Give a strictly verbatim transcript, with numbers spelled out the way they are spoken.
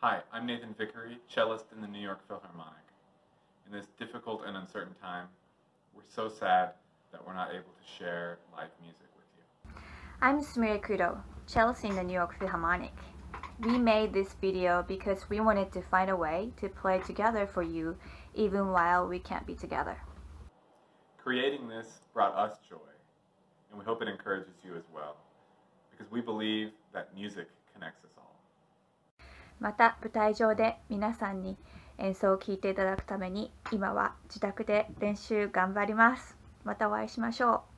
Hi, I'm Nathan Vickery, cellist in the New York Philharmonic. In this difficult and uncertain time, we're so sad that we're not able to share live music with you. I'm Sumire Kudo, cellist in the New York Philharmonic. We made this video because we wanted to find a way to play together for you even while we can't be together. Creating this brought us joy, and we hope it encourages you as well, because we believe that music connects us all. また、舞台上で皆さんに演奏を聴いていただくために、今は自宅で練習頑張ります。またお会いしましょう。